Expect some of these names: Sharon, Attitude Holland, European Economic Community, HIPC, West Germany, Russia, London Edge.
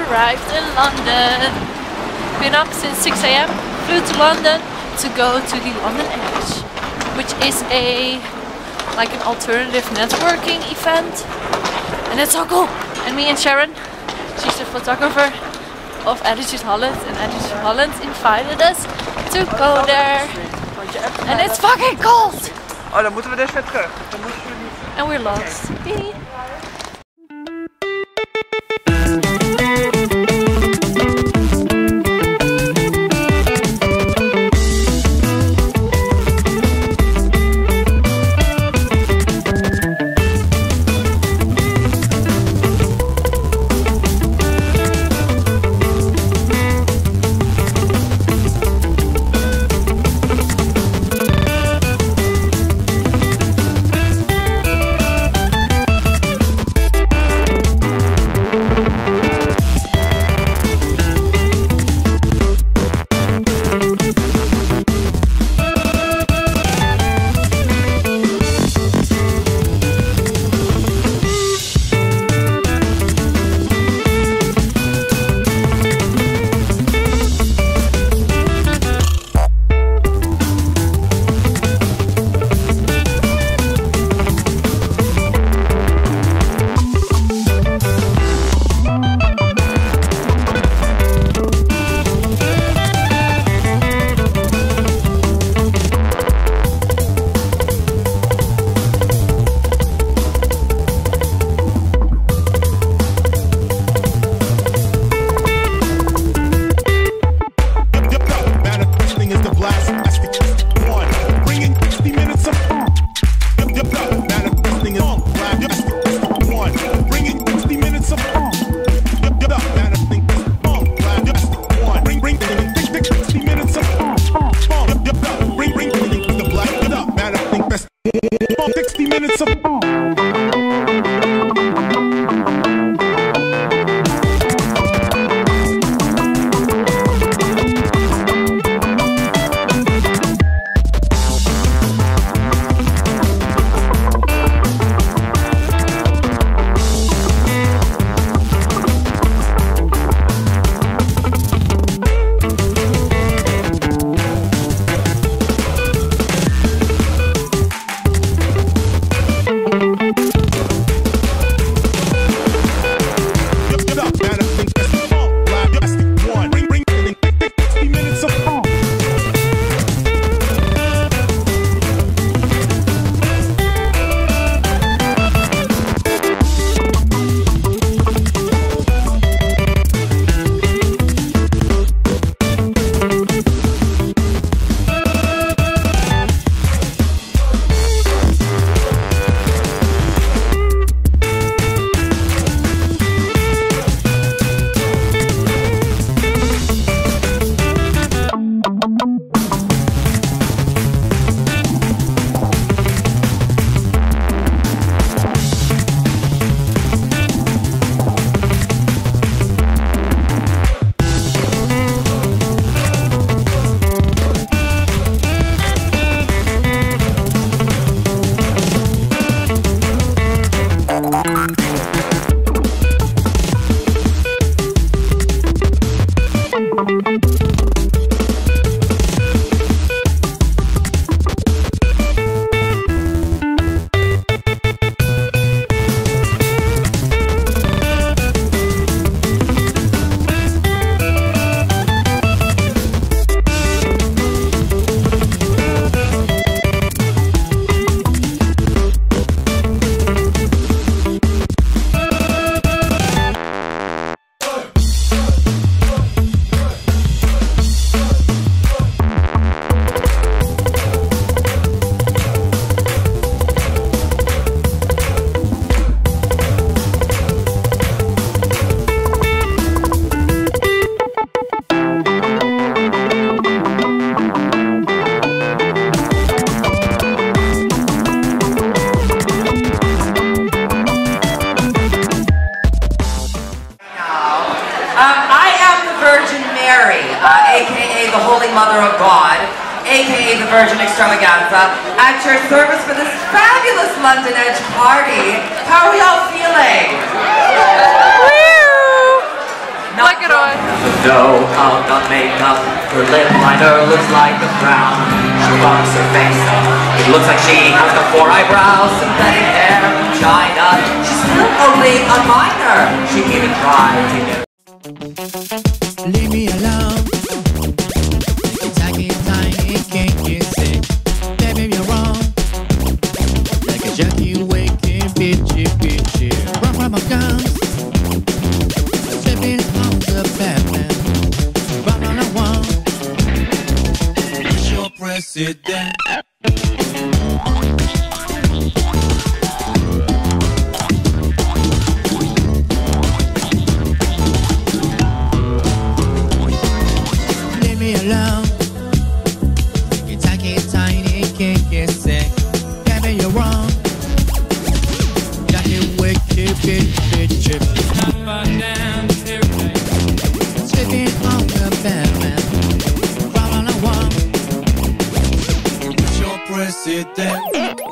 arrived in London. Been up since 6 a.m. Flew to London to go to the London Edge, which is like an alternative networking event, and it's so cool. And me and Sharon, she's the photographer of Attitude Holland, and Attitude Holland invited us to go there. And it's fucking cold. Oh, dan moeten we dus weer terug. And we're lost. Okay. A.k.a. the Holy Mother of God, a.k.a. the Virgin Extravaganza, at your service for this fabulous London Edge party. How are we all feeling? No, I'll not make up. Her lip liner looks like a frown. She rubs her face up. It looks like she has the four eyebrows. Synthetic hair, China. She's still only a minor. She even tried to get. Leave me alone. It's acting tiny, can't kiss it. Baby, you're wrong. Like a junkie waking, bitchy, bitchy. Run from my guns. Tripping on the Batman. President. Leave me alone. It's like a tiny cake, it's sick. Can't be you're wrong. Got you wicked, bitch, bitch, bitch. Up and down, tipping on the Batman. President.